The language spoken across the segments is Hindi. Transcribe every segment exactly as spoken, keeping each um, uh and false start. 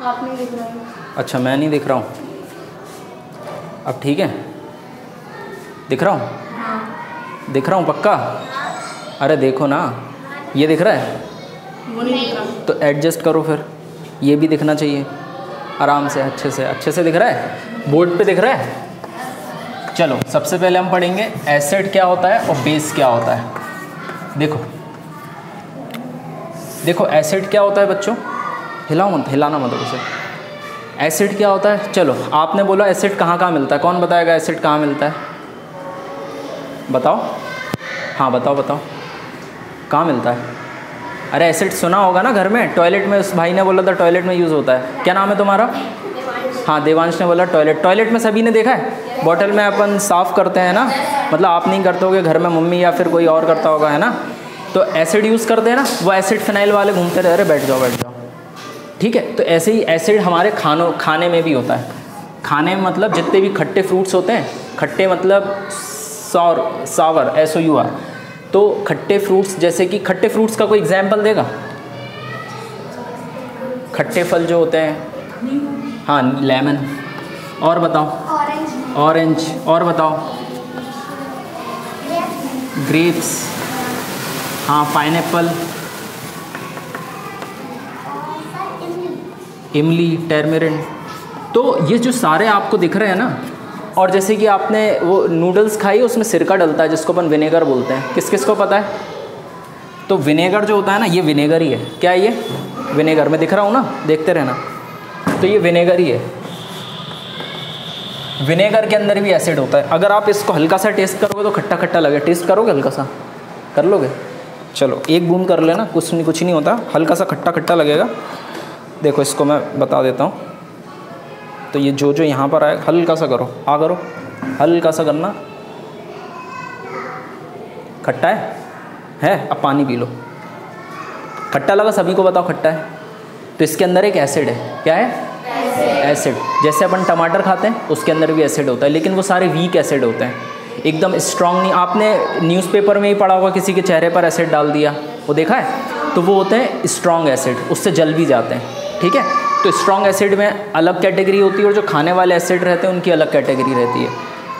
आप नहीं दिख रहे। अच्छा, मैं नहीं दिख रहा हूँ। अब ठीक है, दिख रहा हूँ? हाँ। दिख रहा हूँ पक्का? हाँ। अरे देखो ना, ये दिख रहा है? वो नहीं दिख रहा। तो एडजस्ट करो फिर, ये भी दिखना चाहिए आराम से, अच्छे से। अच्छे से दिख रहा है? बोर्ड पे दिख रहा है? चलो, सबसे पहले हम पढ़ेंगे एसिड क्या होता है और बेस क्या होता है। देखो देखो एसिड क्या होता है बच्चों, हिलाओ मत, हिलाना मत उसे। एसिड क्या होता है? चलो, आपने बोला एसिड कहाँ कहाँ मिलता है, कौन बताएगा एसिड कहाँ मिलता है? बताओ। हाँ बताओ बताओ, कहाँ मिलता है? अरे एसिड सुना होगा ना, घर में टॉयलेट में, उस भाई ने बोला था टॉयलेट में यूज़ होता है। क्या नाम है तुम्हारा? हाँ, देवांश ने बोला टॉयलेट। टॉयलेट में सभी ने देखा है, बॉटल में अपन साफ़ करते हैं ना, मतलब आप नहीं करते होगे, घर में मम्मी या फिर कोई और करता होगा, है ना। तो एसिड यूज़ करते हैं ना, वो एसिड फिनाइल वाले घूमते रहे। अरे बैठ जाओ बैठ जाओ, ठीक है। तो ऐसे ही एसिड हमारे खानों खाने में भी होता है। खाने में मतलब जितने भी खट्टे फ्रूट्स होते हैं, खट्टे मतलब sour sour S O U R, तो खट्टे फ्रूट्स, जैसे कि खट्टे फ्रूट्स का कोई एग्जाम्पल देगा? खट्टे फल जो होते हैं, हाँ, लेमन। और बताओ, ऑरेंज। और बताओ, ग्रेप्स। हाँ, पाइनएप्पल, इमली, टर्मेरिन। तो ये जो सारे आपको दिख रहे हैं ना, और जैसे कि आपने वो नूडल्स खाई, उसमें सिरका डलता है जिसको अपन विनेगर बोलते हैं, किस किस को पता है? तो विनेगर जो होता है ना, ये विनेगर ही है। क्या है ये? विनेगर। मैं दिख रहा हूँ ना, देखते रहना। तो ये विनेगर ही है। विनेगर के अंदर भी एसिड होता है। अगर आप इसको हल्का सा टेस्ट करोगे तो खट्टा खट्टा लगे। टेस्ट करोगे हल्का सा? कर लोगे? चलो, एक बूंद कर लेना, कुछ नहीं कुछ नहीं होता, हल्का सा खट्टा खट्टा लगेगा। देखो, इसको मैं बता देता हूँ। तो ये जो जो यहाँ पर आएगा, हल्का सा करो, आ करो, हल्का सा करना। खट्टा है? है? अब पानी पी लो। खट्टा लगा सभी को? बताओ खट्टा है। तो इसके अंदर एक एसिड है। क्या है? एसिड। जैसे अपन टमाटर खाते हैं, उसके अंदर भी एसिड होता है, लेकिन वो सारे वीक एसिड होते हैं, एकदम स्ट्रांग नहीं। आपने न्यूज़पेपर में ही पढ़ा होगा, किसी के चेहरे पर एसिड डाल दिया, वो देखा है? तो वो होते हैं स्ट्रांग एसिड, उससे जल भी जाते हैं, ठीक है। तो स्ट्रॉन्ग एसिड में अलग कैटेगरी होती है, और जो खाने वाले एसिड रहते हैं उनकी अलग कैटेगरी रहती है।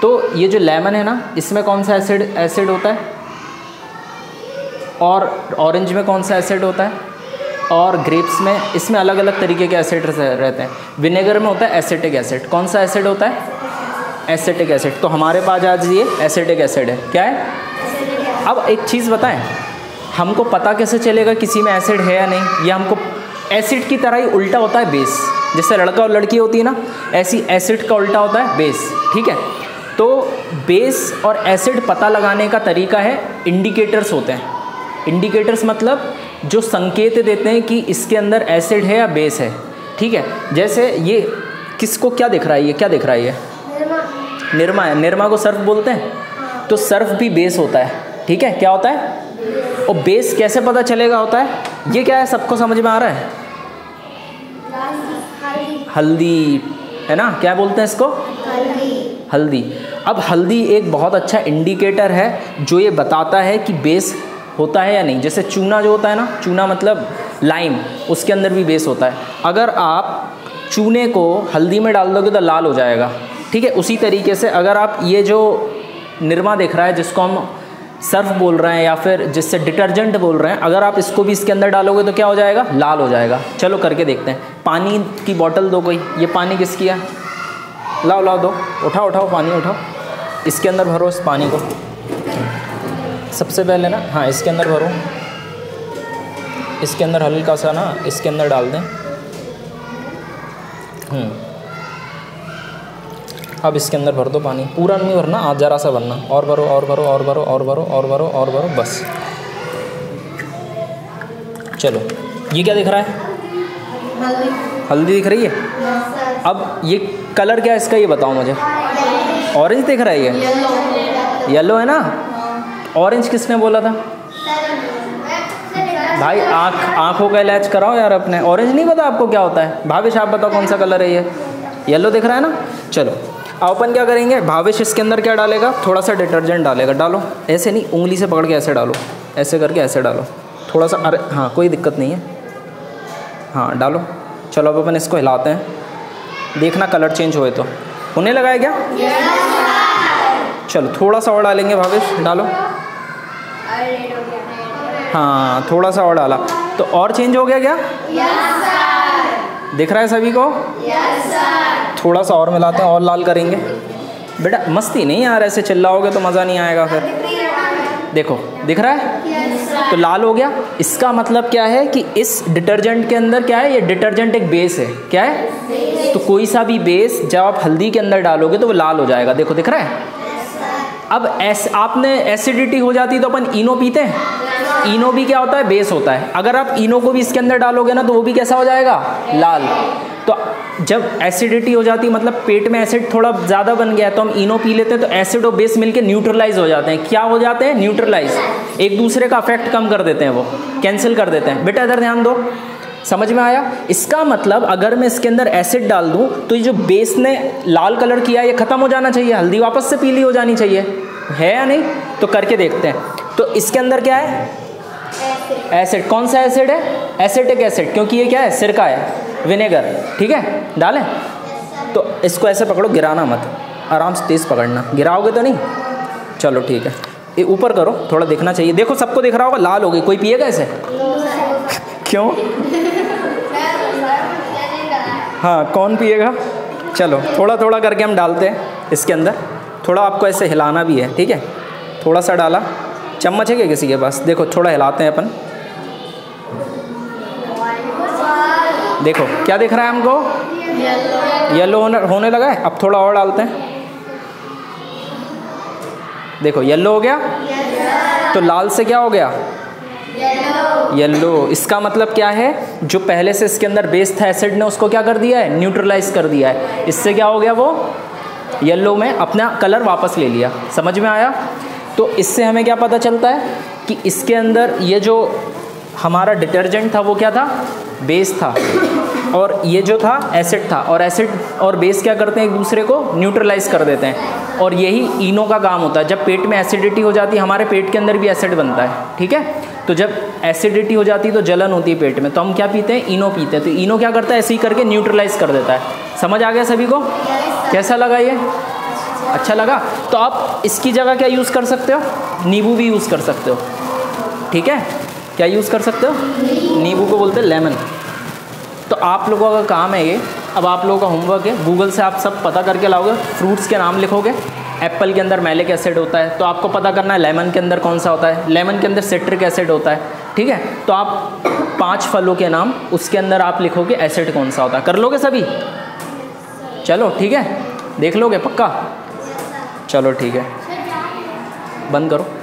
तो ये जो लेमन है ना, इसमें कौन सा एसिड एसिड होता है? और ऑरेंज में कौन सा एसिड होता है? और ग्रेप्स में? इसमें अलग अलग तरीके के एसिड रहते हैं। विनेगर में होता है एसेटिक एसिड। कौन सा एसिड होता है? Acetic acid. तो हमारे पास आज ये एसेटिक एसिड है। क्या है? अब एक चीज़ बताएं, हमको पता कैसे चलेगा किसी में एसिड है या नहीं? या हमको एसिड की तरह ही उल्टा होता है बेस। जैसे लड़का और लड़की होती है ना, ऐसी एसिड का उल्टा होता है बेस, ठीक है। तो बेस और एसिड पता लगाने का तरीका है, इंडिकेटर्स होते हैं। इंडिकेटर्स मतलब जो संकेत देते हैं कि इसके अंदर एसिड है या बेस है, ठीक है। जैसे ये किसको क्या दिख रहा है? ये क्या दिख रहा है? ये निरमा है। निरमा को सर्फ बोलते हैं, तो सर्फ भी बेस होता है, ठीक है। क्या होता है? और बेस कैसे पता चलेगा होता है? ये क्या है, सबको समझ में आ रहा है? हल्दी है ना, क्या बोलते हैं इसको? हल्दी। हल्दी। अब हल्दी एक बहुत अच्छा इंडिकेटर है, जो ये बताता है कि बेस होता है या नहीं। जैसे चूना जो होता है ना, चूना मतलब लाइम, उसके अंदर भी बेस होता है। अगर आप चूने को हल्दी में डाल दोगे तो लाल हो जाएगा, ठीक है। उसी तरीके से अगर आप ये जो निरमा दिख रहा है, जिसको हम सर्फ बोल रहे हैं या फिर जिससे डिटर्जेंट बोल रहे हैं, अगर आप इसको भी इसके अंदर डालोगे तो क्या हो जाएगा? लाल हो जाएगा। चलो करके देखते हैं। पानी की बोतल दो कोई। ये पानी किसकी है? लाओ लाओ दो, उठाओ उठाओ, पानी उठाओ, इसके अंदर भरो इस पानी को सबसे पहले ना। हाँ, इसके अंदर भरो, इसके अंदर हल्का सा ना, इसके अंदर डाल दें। अब इसके अंदर भर दो पानी, पूरा नहीं भरना, आज ज़रा सा भरना। और भरो और भरो और भरो और भरो और भरो और भरो, बस। चलो, ये क्या दिख रहा है? हल्दी दिख रही है। अब ये कलर क्या है इसका, ये बताओ मुझे? ऑरेंज दिख रहा है। ये येलो है ना। ऑरेंज किसने बोला था भाई? आँख आँखों का इलाज कराओ यार अपने। ऑरेंज नहीं पता आपको क्या होता है? भावेश, आप बताओ कौन सा कलर है ये? येलो दिख रहा है ना। चलो, अपन क्या करेंगे, भावेश इसके अंदर क्या डालेगा? थोड़ा सा डिटर्जेंट डालेगा। डालो, ऐसे नहीं, उंगली से पकड़ के ऐसे डालो, ऐसे करके ऐसे डालो, थोड़ा सा। अरे हाँ, कोई दिक्कत नहीं है। हाँ डालो, चलो अब अपन इसको हिलाते हैं, देखना कलर चेंज हुए तो। होने लगा है क्या? yes, चलो थोड़ा सा और डालेंगे भावेश, डालो। हाँ थोड़ा सा और डाला तो और चेंज हो गया क्या? yes, दिख रहा है सभी को? yes, थोड़ा सा और मिलाते हैं और लाल करेंगे। बेटा मस्ती नहीं यार, ऐसे चिल्लाओगे तो मज़ा नहीं आएगा फिर। देखो दिख रहा है yes, तो लाल हो गया। इसका मतलब क्या है कि इस डिटर्जेंट के अंदर क्या है, ये डिटर्जेंट एक बेस है। क्या है yes, तो कोई सा भी बेस जब आप हल्दी के अंदर डालोगे तो वो लाल हो जाएगा। देखो दिख रहा है yes, अब एस आपने एसिडिटी हो जाती तो अपन इनो पीते हैं। इनो भी क्या होता है, बेस होता है। अगर आप इनो को भी इसके अंदर डालोगे ना तो वो भी कैसा हो जाएगा, लाल। तो जब एसिडिटी हो जाती मतलब पेट में एसिड थोड़ा ज़्यादा बन गया है तो हम इनो पी लेते हैं, तो एसिड और बेस मिलके न्यूट्रलाइज हो जाते हैं। क्या हो जाते हैं? न्यूट्रलाइज, एक दूसरे का अफेक्ट कम कर देते हैं, वो कैंसिल कर देते हैं। बेटा इधर ध्यान दो, समझ में आया? इसका मतलब अगर मैं इसके अंदर एसिड डाल दूँ तो ये जो बेस ने लाल कलर किया ये ख़त्म हो जाना चाहिए, हल्दी वापस से पीली हो जानी चाहिए, है या नहीं? तो करके देखते हैं। तो इसके अंदर क्या है, एसिड। कौन सा एसिड है? एसेटिक एसिड, क्योंकि ये क्या है, सिरका है, विनेगर। ठीक है डालें। तो इसको ऐसे पकड़ो, गिराना मत, आराम से तेज़ पकड़ना, गिराओगे तो नहीं। चलो ठीक है, ये ऊपर करो, थोड़ा दिखना चाहिए। देखो सबको दिख रहा होगा, लाल हो गई। कोई पिएगा ऐसे? क्यों? हाँ कौन पिएगा? चलो थोड़ा थोड़ा करके हम डालते हैं इसके अंदर। थोड़ा आपको ऐसे हिलाना भी है, ठीक है? थोड़ा सा डाला। चम्मच है क्या किसी के पास? देखो थोड़ा हिलाते हैं अपन। देखो क्या दिख रहा है हमको, येलो होने लगा है। अब थोड़ा और डालते हैं, देखो येलो हो गया। तो लाल से क्या हो गया, येलो। इसका मतलब क्या है, जो पहले से इसके अंदर बेस था एसिड ने, उसको क्या कर दिया है, न्यूट्रलाइज कर दिया है। इससे क्या हो गया, वो येलो में अपना कलर वापस ले लिया। समझ में आया? तो इससे हमें क्या पता चलता है कि इसके अंदर ये जो हमारा डिटर्जेंट था वो क्या था, बेस था, और ये जो था एसिड था। और एसिड और बेस क्या करते हैं, एक दूसरे को न्यूट्रलाइज कर देते हैं। और यही इनो का काम होता है। जब पेट में एसिडिटी हो जाती है, हमारे पेट के अंदर भी एसिड बनता है, ठीक है? तो जब एसिडिटी हो जाती है तो जलन होती है पेट में, तो हम क्या पीते हैं, इनो पीते हैं। तो इनो क्या करता है, ऐसे ही करके न्यूट्रलाइज कर देता है। समझ आ गया सभी को? कैसा लगा ये? अच्छा लगा? तो आप इसकी जगह क्या यूज़ कर सकते हो, नींबू भी यूज़ कर सकते हो, ठीक है? क्या यूज़ कर सकते हो? नींबू को बोलते हैं लेमन। तो आप लोगों का काम है ये। अब आप लोगों का होमवर्क है, गूगल से आप सब पता करके लाओगे, फ्रूट्स के नाम लिखोगे। एप्पल के अंदर मैलिक एसिड होता है, तो आपको पता करना है लेमन के अंदर कौन सा होता है। लेमन के अंदर सिट्रिक एसिड होता है, ठीक है? तो आप पाँच फलों के नाम, उसके अंदर आप लिखोगे एसिड कौन सा होता है। कर लोगे सभी? चलो ठीक है, देख लोगे पक्का? चलो ठीक है, बंद करो।